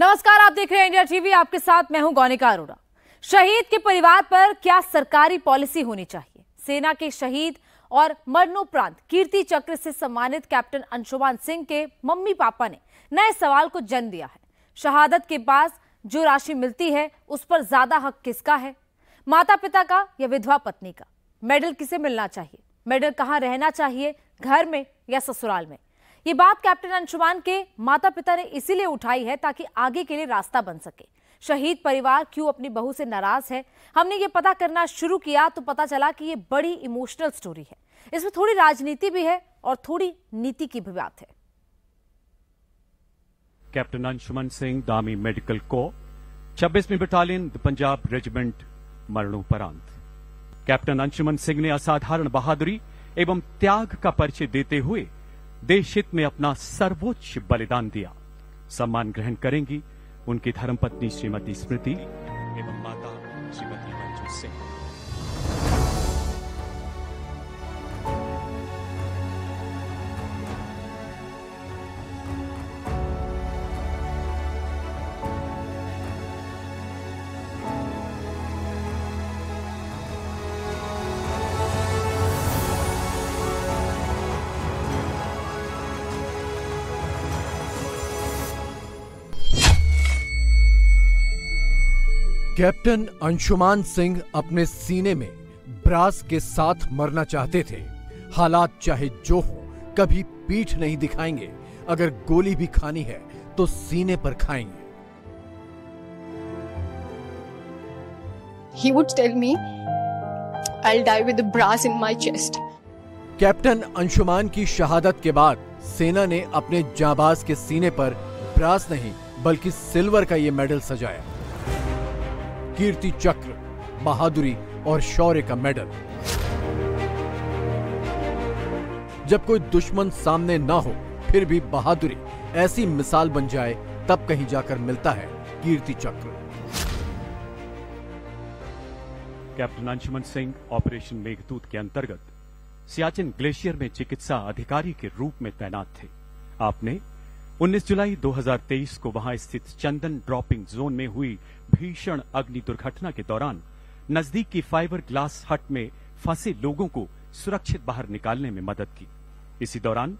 नमस्कार, आप देख रहे हैं इंडिया टीवी। आपके साथ मैं हूं गौनिका अरोड़ा। शहीद के परिवार पर क्या सरकारी पॉलिसी होनी चाहिए? सेना के शहीद और मरणोपरांत कीर्ति चक्र से सम्मानित कैप्टन अंशुमान सिंह के मम्मी पापा ने नए सवाल को जन्म दिया है। शहादत के बाद जो राशि मिलती है उस पर ज्यादा हक किसका है, माता पिता का या विधवा पत्नी का? मेडल किसे मिलना चाहिए? मेडल कहाँ रहना चाहिए, घर में या ससुराल में? ये बात कैप्टन अंशुमान के माता पिता ने इसीलिए उठाई है ताकि आगे के लिए रास्ता बन सके। शहीद परिवार क्यों अपनी बहू से नाराज है, हमने ये पता करना शुरू किया तो पता चला कि ये बड़ी इमोशनल स्टोरी है। इसमें थोड़ी राजनीति भी है और थोड़ी नीति की भी बात है। Captain Anshuman Singh, army medical corps, 26वीं बटालियन, पंजाब रेजिमेंट, मरणोपरांत। कैप्टन अंशुमान सिंह ने असाधारण बहादुरी एवं त्याग का परिचय देते हुए देश हित में अपना सर्वोच्च बलिदान दिया। सम्मान ग्रहण करेंगी उनकी धर्मपत्नी श्रीमती स्मृति एवं माता श्रीमती मंजू सिंह। कैप्टन अंशुमान सिंह अपने सीने में ब्रास के साथ मरना चाहते थे। हालात चाहे जो हो, कभी पीठ नहीं दिखाएंगे। अगर गोली भी खानी है तो सीने पर खाएंगे। He would tell me, I'll die with the brass in my chest. Captain Anshuman की शहादत के बाद सेना ने अपने जांबाज के सीने पर ब्रास नहीं बल्कि सिल्वर का ये मेडल सजाया। कीर्ति चक्र, बहादुरी और शौर्य का मेडल। जब कोई दुश्मन सामने ना हो फिर भी बहादुरी ऐसी मिसाल बन जाए, तब कहीं जाकर मिलता है कीर्ति चक्र। कैप्टन अंशुमान सिंह ऑपरेशन मेघदूत के अंतर्गत सियाचिन ग्लेशियर में चिकित्सा अधिकारी के रूप में तैनात थे। आपने 19 जुलाई 2023 को वहां स्थित चंदन ड्रॉपिंग जोन में हुई भीषण अग्नि दुर्घटना के दौरान नजदीक की फाइबर ग्लास हट में फंसे लोगों को सुरक्षित बाहर निकालने में मदद की। इसी दौरान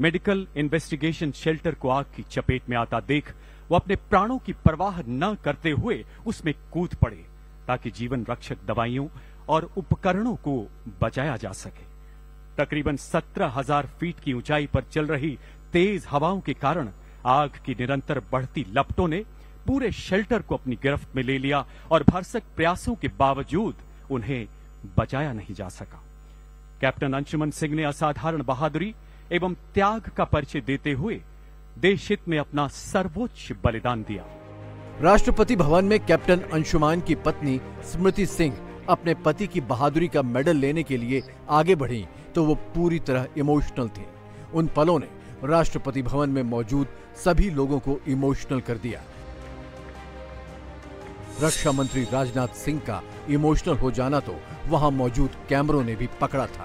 मेडिकल इन्वेस्टिगेशन शेल्टर को आग की चपेट में आता देख वो अपने प्राणों की परवाह न करते हुए उसमें कूद पड़े ताकि जीवन रक्षक दवाइयों और उपकरणों को बचाया जा सके। तकरीबन 17,000 फीट की ऊंचाई पर चल रही तेज हवाओं के कारण आग की निरंतर बढ़ती लपटों ने पूरे शेल्टर को अपनी गिरफ्त में ले लिया और भरसक प्रयासों के बावजूद उन्हें बचाया नहीं जा सका। कैप्टन अंशुमान सिंह ने असाधारण बहादुरी एवं त्याग का परिचय देते हुए देश हित में अपना सर्वोच्च बलिदान दिया। राष्ट्रपति भवन में कैप्टन अंशुमान की पत्नी स्मृति सिंह अपने पति की बहादुरी का मेडल लेने के लिए आगे बढ़ी तो वो पूरी तरह इमोशनल थे। उन पलों ने राष्ट्रपति भवन में मौजूद सभी लोगों को इमोशनल कर दिया। रक्षा मंत्री राजनाथ सिंह का इमोशनल हो जाना तो वहां मौजूद कैमरों ने भी पकड़ा था।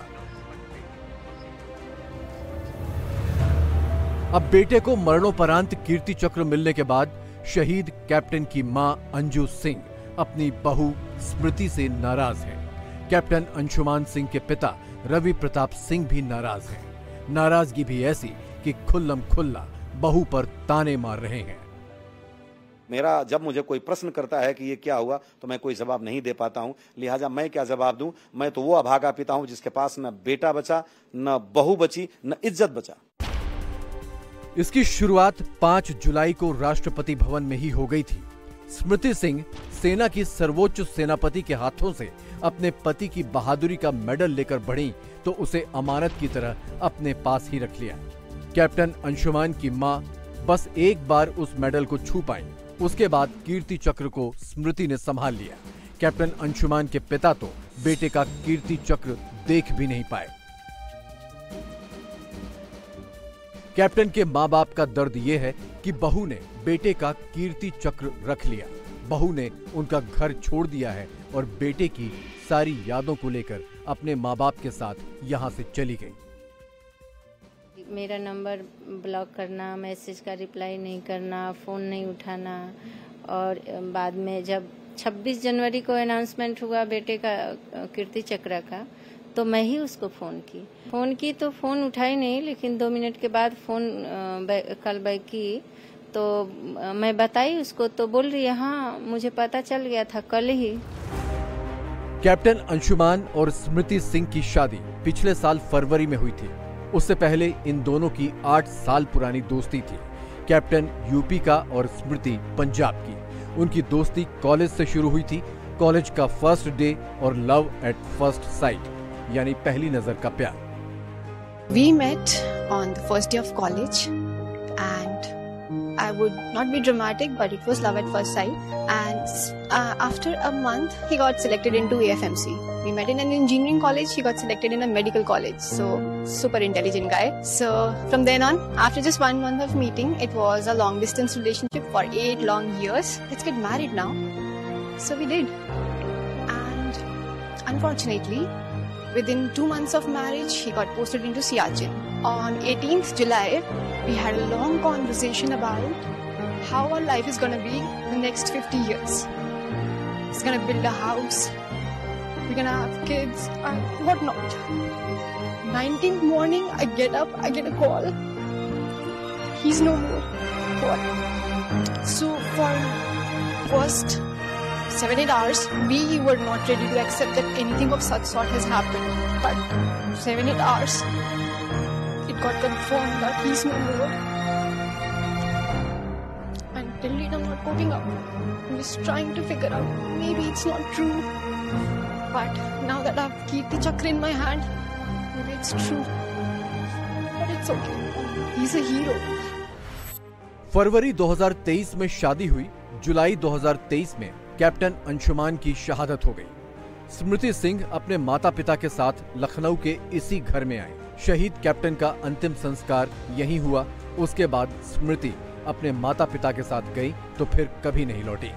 अब बेटे को मरणोपरांत कीर्ति चक्र मिलने के बाद शहीद कैप्टन की मां अंजू सिंह अपनी बहू स्मृति से नाराज है। कैप्टन अंशुमान सिंह के पिता रवि प्रताप सिंह भी नाराज हैं। नाराजगी भी ऐसी कि खुल्लम खुल्ला बहू पर ताने मार रहे हैं। मेरा जब मुझे कोई प्रश्न करता है कि ये क्या हुआ तो मैं कोई जवाब नहीं दे पाता हूँ। लिहाजा मैं क्या जवाब दूं? मैं तो वो अभागा पिता हूँ जिसके पास न बेटा बचा, न बहू बची, न इज्जत बचा। इसकी शुरुआत 5 जुलाई को राष्ट्रपति भवन में ही हो गई थी। स्मृति सिंह सेना की सर्वोच्च सेनापति के हाथों से अपने पति की बहादुरी का मेडल लेकर बढ़ी तो उसे अमानत की तरह अपने पास ही रख लिया। कैप्टन अंशुमान की मां बस एक बार उस मेडल को छू पाई, उसके बाद कीर्ति चक्र को स्मृति ने संभाल लिया। कैप्टन अंशुमान के पिता तो बेटे का कीर्ति चक्र देख भी नहीं पाए। कैप्टन के माँ बाप का दर्द ये है कि बहू ने बेटे का कीर्ति चक्र रख लिया। बहू ने उनका घर छोड़ दिया है और बेटे की सारी यादों को लेकर अपने माँ बाप के साथ यहाँ से चली गई। मेरा नंबर ब्लॉक करना, मैसेज का रिप्लाई नहीं करना, फ़ोन नहीं उठाना। और बाद में जब 26 जनवरी को अनाउंसमेंट हुआ बेटे का कीर्ति चक्र का, तो मैं ही उसको फ़ोन की तो फ़ोन उठाई नहीं, लेकिन 2 मिनट के बाद फ़ोन कॉल बैक की तो मैं बताई उसको, तो बोल रही है हाँ मुझे पता चल गया था कल ही। कैप्टन अंशुमान और स्मृति सिंह की शादी पिछले साल फरवरी में हुई थी। उससे पहले इन दोनों की 8 साल पुरानी दोस्ती थी। कैप्टन यूपी का और स्मृति पंजाब की। उनकी दोस्ती कॉलेज से शुरू हुई थी। कॉलेज का फर्स्ट डे और लव एट फर्स्ट साइट, यानी पहली नजर का प्यार। We met on the first day of college and I would not be dramatic, but it was love at first sight. And after a month, he got selected into AFMC. We met in an engineering college. He got selected in a medical college. So super intelligent guy. So from then on, after just 1 month of meeting, it was a long distance relationship for 8 long years. Let's get married now. So we did. And unfortunately, within 2 months of marriage, he got posted into Siachen. On 18th July. We had a long conversation about how our life is going to be the next 50 years. He's going to build a house. We're going to have kids and what not. 19th morning, I get up, I get a call. He's no more. What? So for first 7-8 hours, we were not ready to accept that anything of such sort has happened. But 7-8 hours. It got confirmed that he's no more, and till date I'm not coping up. I'm just trying to figure out. Maybe it's not true, but now that I've Kirti Chakra in my hand, maybe it's true. But it's okay. He's a hero. फरवरी 2023 में शादी हुई, जुलाई 2023 में captain Anshuman की शहादत हो गई। स्मृति सिंह अपने माता पिता के साथ लखनऊ के इसी घर में आए। शहीद कैप्टन का अंतिम संस्कार यहीं हुआ। उसके बाद स्मृति अपने माता पिता के साथ गई तो फिर कभी नहीं लौटी।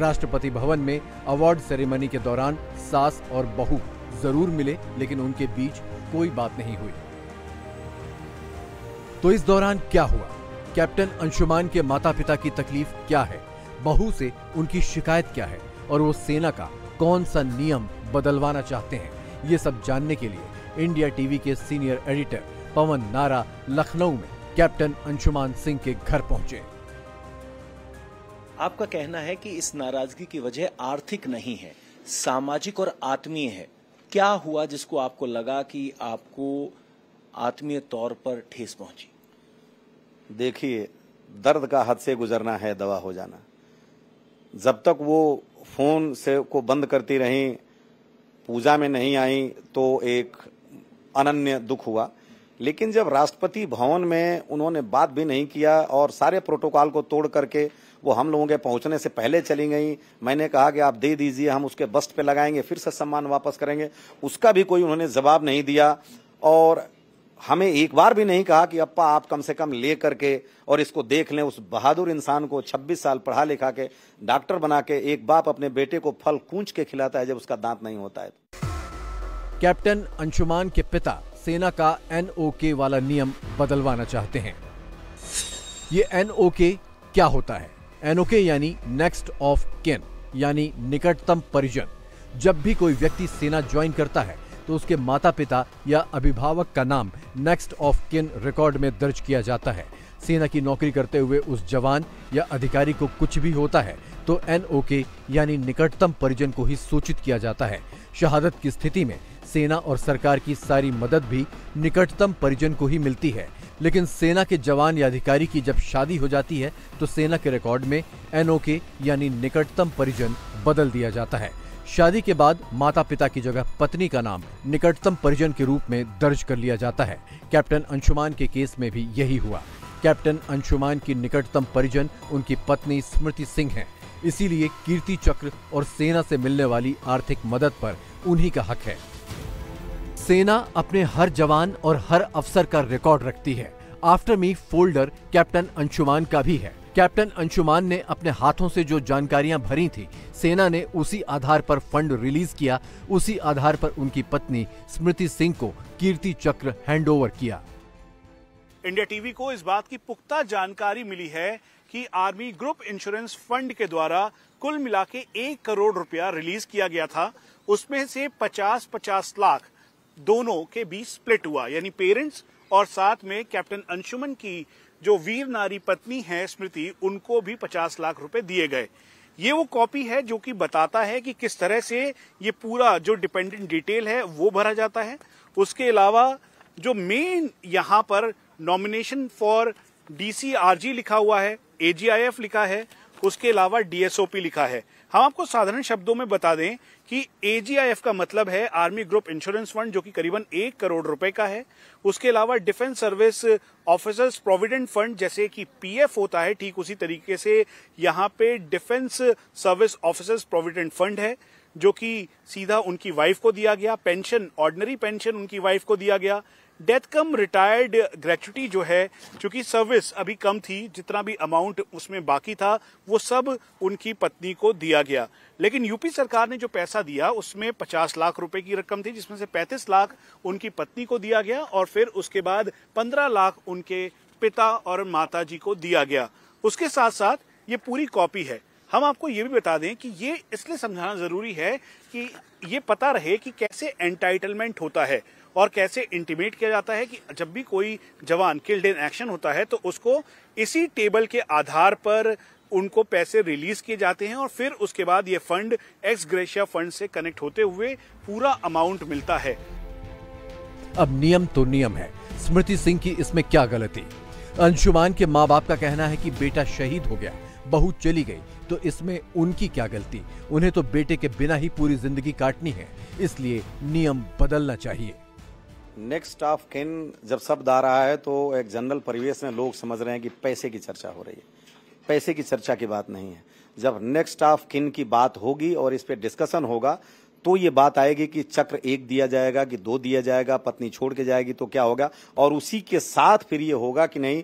राष्ट्रपति भवन में अवार्ड सेरेमनी के दौरान सास और बहू जरूर मिले, लेकिन उनके बीच कोई बात नहीं हुई। तो इस दौरान क्या हुआ? कैप्टन अंशुमान के माता पिता की तकलीफ क्या है? बहू से उनकी शिकायत क्या है? और वो सेना का कौन सा नियम बदलवाना चाहते हैं? ये सब जानने के लिए इंडिया टीवी के सीनियर एडिटर पवन नारा लखनऊ में कैप्टन अंशुमान सिंह के घर पहुंचे। आपका कहना है कि इस नाराजगी की वजह आर्थिक नहीं है, सामाजिक और आत्मीय है। क्या हुआ जिसको आपको लगा कि आपको आत्मीय तौर पर ठेस पहुंची? देखिए, दर्द का हद से गुजरना है, दवा हो जाना। जब तक वो फोन से को बंद करती रहीं, पूजा में नहीं आई, तो एक अनन्य दुख हुआ। लेकिन जब राष्ट्रपति भवन में उन्होंने बात भी नहीं किया और सारे प्रोटोकॉल को तोड़ करके वो हम लोगों के पहुंचने से पहले चली गई, मैंने कहा कि आप दे दीजिए, हम उसके बस्ट पे लगाएंगे, फिर से सम्मान वापस करेंगे। उसका भी कोई उन्होंने जवाब नहीं दिया और हमें एक बार भी नहीं कहा कि अप्पा आप कम से कम ले करके और इसको देख लें। उस बहादुर इंसान को 26 साल पढ़ा लिखा के डॉक्टर बना के एक बाप अपने बेटे को फल कूंच के खिलाता है जब उसका दांत नहीं होता है। कैप्टन अंशुमान के पिता सेना का एनओके वाला नियम बदलवाना चाहते हैं। ये एनओके क्या होता है? एनओके यानी नेक्स्ट ऑफ किन, यानी निकटतम परिजन। जब भी कोई व्यक्ति सेना ज्वाइन करता है तो उसके माता पिता या अभिभावक का नाम नेक्स्ट ऑफ किन रिकॉर्ड में दर्ज किया जाता है। सेना की नौकरी करते हुए उस जवान या अधिकारी को कुछ भी होता है तो एनओके यानी निकटतम परिजन को ही सूचित किया जाता है। शहादत की स्थिति में सेना और सरकार की सारी मदद भी निकटतम परिजन को ही मिलती है, लेकिन सेना के जवान या अधिकारी की जब शादी हो जाती है तो सेना के रिकॉर्ड में एनओके यानी निकटतम परिजन बदल दिया जाता है। शादी के बाद माता पिता की जगह पत्नी का नाम निकटतम परिजन के रूप में दर्ज कर लिया जाता है। कैप्टन अंशुमान के केस में भी यही हुआ। कैप्टन अंशुमान की निकटतम परिजन उनकी पत्नी स्मृति सिंह हैं, इसीलिए कीर्ति चक्र और सेना से मिलने वाली आर्थिक मदद पर उन्हीं का हक है। सेना अपने हर जवान और हर अफसर का रिकॉर्ड रखती है। After me folder captain Anshuman का भी है। कैप्टन अंशुमान ने अपने हाथों से जो जानकारियां भरी थी, सेना ने उसी आधार पर फंड रिलीज किया, उसी आधार पर उनकी पत्नी स्मृति सिंह को कीर्ति चक्र हैंडओवर किया। इंडिया टीवी को इस बात की पुख्ता जानकारी मिली है कि आर्मी ग्रुप इंश्योरेंस फंड के द्वारा कुल मिला के 1 करोड़ रुपया रिलीज किया गया था। उसमें से 50-50 लाख दोनों के बीच स्प्लिट हुआ, यानी पेरेंट्स और साथ में कैप्टन अंशुमन की जो वीर नारी पत्नी है स्मृति, उनको भी 50 लाख रुपए दिए गए। ये वो कॉपी है जो कि बताता है कि किस तरह से ये पूरा जो डिपेंडेंट डिटेल है वो भरा जाता है। उसके अलावा जो मेन यहाँ पर नॉमिनेशन फॉर डीसीआरजी लिखा हुआ है, एजीआईएफ लिखा है, उसके अलावा डीएसओपी लिखा है। हम आपको साधारण शब्दों में बता दें कि एजीआईएफ का मतलब है आर्मी ग्रुप इंश्योरेंस फंड, जो कि करीबन 1 करोड़ रुपए का है। उसके अलावा defence service officers provident fund, जैसे कि पीएफ होता है, ठीक उसी तरीके से यहाँ पे defence service officers provident fund है, जो कि सीधा उनकी वाइफ को दिया गया। पेंशन, ऑर्डिनरी पेंशन उनकी वाइफ को दिया गया। डेथ कम रिटायर्ड ग्रेच्युटी जो है, चूंकि सर्विस अभी कम थी, जितना भी अमाउंट उसमें बाकी था वो सब उनकी पत्नी को दिया गया। लेकिन यूपी सरकार ने जो पैसा दिया उसमें 50 लाख रुपए की रकम थी, जिसमें से 35 लाख उनकी पत्नी को दिया गया और फिर उसके बाद 15 लाख उनके पिता और माता जी को दिया गया। उसके साथ साथ ये पूरी कॉपी है। हम आपको ये भी बता दें कि ये इसलिए समझाना जरूरी है कि ये पता रहे कि कैसे एंटाइटलमेंट होता है और कैसे इंटीमेट किया जाता है कि जब भी कोई जवान किल्ड इन एक्शन होता है तो उसको इसी टेबल के आधार पर उनको पैसे रिलीज किए जाते हैं और फिर उसके बाद ये फंड एक्स ग्रेशिया फंड से कनेक्ट होते हुए पूरा अमाउंट मिलता है। अब नियम तो नियम है, स्मृति सिंह की इसमें क्या गलती। अंशुमान के माँ बाप का कहना है कि बेटा शहीद हो गया, बहू चली गई, तो इसमें उनकी क्या गलती, उन्हें तो बेटे के बिना ही पूरी जिंदगी काटनी है, इसलिए नियम बदलना चाहिए। नेक्स्ट ऑफ किन जब शब्द आ रहा है तो एक जनरल परिवेश में लोग समझ रहे हैं कि पैसे की चर्चा हो रही है। पैसे की चर्चा की बात नहीं है। जब नेक्स्ट ऑफ किन की बात होगी और इस पे डिस्कशन होगा तो ये बात आएगी कि चक्र 1 दिया जाएगा कि 2 दिया जाएगा, पत्नी छोड़ के जाएगी तो क्या होगा, और उसी के साथ फिर ये होगा कि नहीं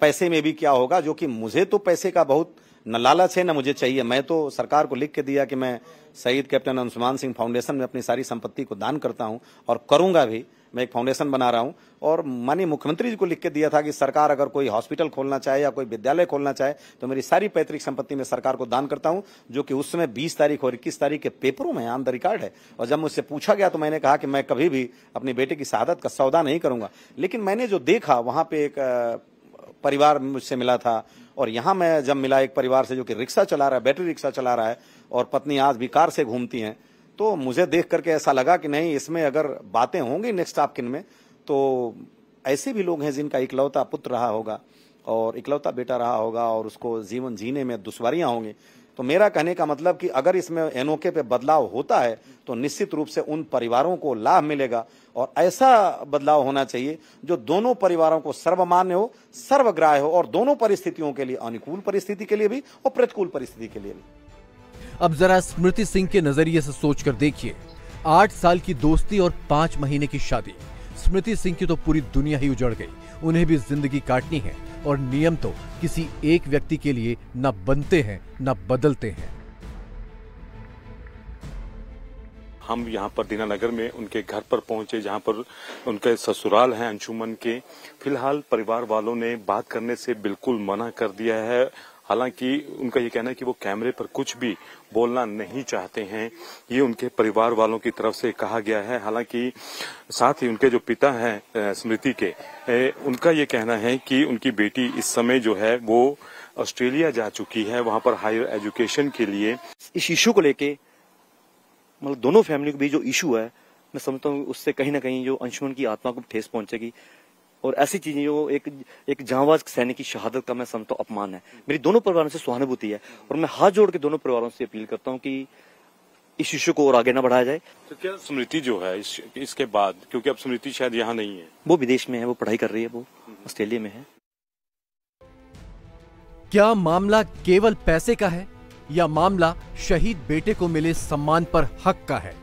पैसे में भी क्या होगा, जो कि मुझे तो पैसे का बहुत न लालच है न मुझे चाहिए। मैं तो सरकार को लिख के दिया कि मैं शहीद कैप्टन अंशुमान सिंह फाउंडेशन में अपनी सारी संपत्ति को दान करता हूं और करूंगा भी। मैं एक फाउंडेशन बना रहा हूं और माननीय मुख्यमंत्री जी को लिख के दिया था कि सरकार अगर कोई हॉस्पिटल खोलना चाहे या कोई विद्यालय खोलना चाहे तो मेरी सारी पैतृक संपत्ति में सरकार को दान करता हूं, जो कि उस समय 20 तारीख और 21 तारीख के पेपरों में ऑन द रिकॉर्ड है। और जब मुझसे पूछा गया तो मैंने कहा कि मैं कभी भी अपने बेटे की शहादत का सौदा नहीं करूंगा। लेकिन मैंने जो देखा वहां पे एक परिवार मुझसे मिला था और यहाँ मैं जब मिला एक परिवार से जो कि रिक्शा चला रहा है, बैटरी रिक्शा चला रहा है और पत्नी आज भी कार से घूमती हैं, तो मुझे देख करके ऐसा लगा कि नहीं, इसमें अगर बातें होंगी नेक्स्ट ऑफ किन में तो ऐसे भी लोग हैं जिनका इकलौता पुत्र रहा होगा और इकलौता बेटा रहा होगा और उसको जीवन जीने में दुश्वारियां होंगी। तो मेरा कहने का मतलब कि अगर इसमें एनओके पे बदलाव होता है तो निश्चित रूप से उन परिवारों को लाभ मिलेगा और ऐसा बदलाव होना चाहिए जो दोनों परिवारों को सर्वमान्य हो, सर्वग्राह्य हो और दोनों परिस्थितियों के लिए, अनुकूल परिस्थिति के लिए भी और प्रतिकूल परिस्थिति के लिए भी। अब जरा स्मृति सिंह के नजरिए से सोचकर देखिए, 8 साल की दोस्ती और 5 महीने की शादी। स्मृति सिंह की तो पूरी दुनिया ही उजड़ गई, उन्हें भी जिंदगी काटनी है और नियम तो किसी एक व्यक्ति के लिए न बनते हैं न बदलते हैं। हम यहाँ पर दीनागर में उनके घर पर पहुंचे जहाँ पर उनके ससुराल हैं अंशुमन के। फिलहाल परिवार वालों ने बात करने से बिल्कुल मना कर दिया है। हालांकि उनका ये कहना है कि वो कैमरे पर कुछ भी बोलना नहीं चाहते हैं, ये उनके परिवार वालों की तरफ से कहा गया है। हालांकि साथ ही उनके जो पिता हैं स्मृति के, उनका ये कहना है कि उनकी बेटी इस समय जो है वो ऑस्ट्रेलिया जा चुकी है, वहां पर हायर एजुकेशन के लिए। इस इशू को लेके मतलब दोनों फैमिली के बीच जो इशू है, मैं समझता हूँ उससे कहीं ना कहीं जो अंशुमन की आत्मा को ठेस पहुंचेगी और ऐसी चीजें जो एक जांबाज सैनिक की शहादत का मैं समझता हूँ अपमान है। मेरी दोनों परिवारों से सहानुभूति है और मैं हाथ जोड़ के दोनों परिवारों से अपील करता हूँ कि इस इश्यू को और आगे ना बढ़ाया जाए। तो क्या स्मृति जो है इसके बाद, क्योंकि अब स्मृति शायद यहाँ नहीं है, वो विदेश में है, वो पढ़ाई कर रही है, वो ऑस्ट्रेलिया में है। क्या मामला केवल पैसे का है या मामला शहीद बेटे को मिले सम्मान पर हक का है?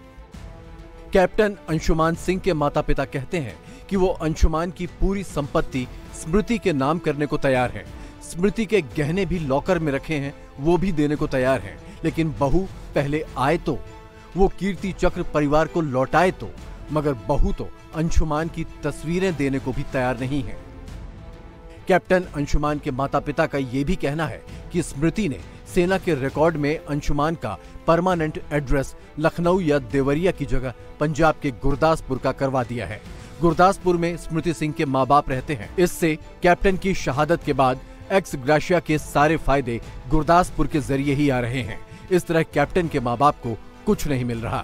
कैप्टन अंशुमान सिंह के माता पिता कहते हैं कि वो अंशुमान की पूरी संपत्ति स्मृति के नाम करने को तैयार हैं, स्मृति के गहने भी लॉकर में रखे हैं वो भी देने को तैयार हैं, लेकिन बहू पहले आए तो, वो कीर्ति चक्र परिवार को लौटाए तो, मगर बहू तो अंशुमान की तस्वीरें देने को भी तैयार नहीं है। कैप्टन अंशुमान के माता पिता का ये भी कहना है कि स्मृति ने सेना के रिकॉर्ड में अंशुमान का परमानेंट एड्रेस लखनऊ या देवरिया की जगह पंजाब के गुरदासपुर का करवा दिया है। गुरदासपुर में स्मृति सिंह के माँ बाप रहते हैं। इससे कैप्टन की शहादत के बाद एक्स ग्रेशिया के सारे फायदे गुरदासपुर के जरिए ही आ रहे हैं। इस तरह कैप्टन के माँ बाप को कुछ नहीं मिल रहा।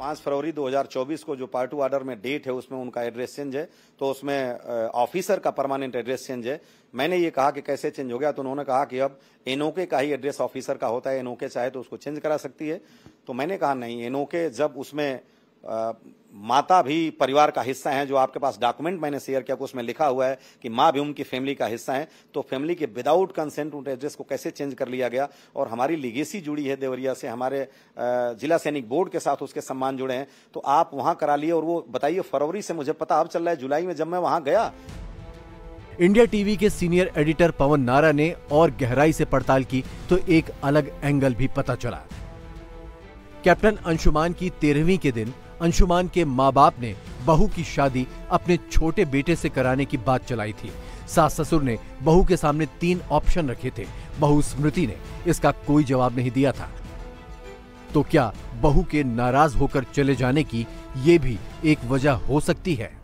5 फरवरी 2024 को जो पार्ट 2 ऑर्डर में डेट है उसमें उनका एड्रेस चेंज है, तो उसमें ऑफिसर का परमानेंट एड्रेस चेंज है। मैंने ये कहा कि कैसे चेंज हो गया, तो उन्होंने कहा कि अब एनओके का ही एड्रेस ऑफिसर का होता है, एनओके चाहे तो उसको चेंज करा सकती है। तो मैंने कहा नहीं, एनओके जब उसमें माता भी परिवार का हिस्सा है, जो आपके पास डॉक्यूमेंट मैंने शेयर किया उसमें लिखा हुआ है कि माँ भी उनकी फैमिली का हिस्सा है, तो फैमिली के विदाउट कंसेंट उन एड्रेस को कैसे चेंज कर लिया गया। और हमारी लीगेसी जुड़ी है देवरिया से, हमारे जिला सैनिक बोर्ड के साथ उसके सम्मान जुड़े हैं, तो आप वहाँ करा लिए। और वो बताइए, फरवरी से मुझे पता अब चल रहा है, जुलाई में जब मैं वहाँ गया। इंडिया टीवी के सीनियर एडिटर पवन नारा ने और गहराई से पड़ताल की तो एक अलग एंगल भी पता चला। कैप्टन अंशुमान की 13वीं के दिन अंशुमान के माँ बाप ने बहू की शादी अपने छोटे बेटे से कराने की बात चलाई थी। सास ससुर ने बहू के सामने 3 ऑप्शन रखे थे। बहू स्मृति ने इसका कोई जवाब नहीं दिया था, तो क्या बहू के नाराज होकर चले जाने की ये भी एक वजह हो सकती है?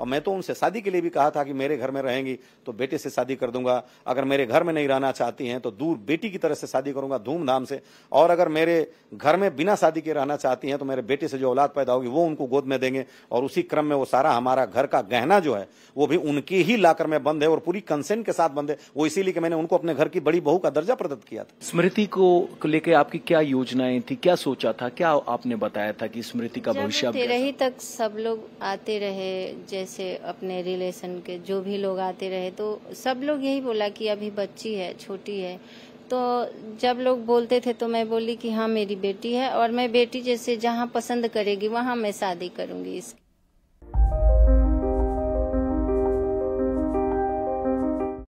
और मैं तो उनसे शादी के लिए भी कहा था कि मेरे घर में रहेंगी तो बेटे से शादी कर दूंगा, अगर मेरे घर में नहीं रहना चाहती हैं तो दूर बेटी की तरह से शादी करूंगा धूमधाम से, और अगर मेरे घर में बिना शादी के रहना चाहती हैं तो मेरे बेटे से जो औलाद पैदा होगी वो उनको गोद में देंगे। और उसी क्रम में वो सारा हमारा घर का गहना जो है वो भी उनके ही लाकर में बंद है और पूरी कंसेंट के साथ बंद है। वो इसीलिए मैंने उनको अपने घर की बड़ी बहू का दर्जा प्रदत्त किया था। स्मृति को लेकर आपकी क्या योजनाएं थी, क्या सोचा था, क्या आपने बताया था कि स्मृति का भविष्य? तेरह तक सब लोग आते रहे, जैसे अपने रिलेशन के जो भी लोग आते रहे, तो सब लोग यही बोला कि अभी बच्ची है, छोटी है। तो जब लोग बोलते थे तो मैं बोली कि हाँ मेरी बेटी है और मैं बेटी जैसे जहाँ पसंद करेगी वहाँ मैं शादी करूँगी इसकी।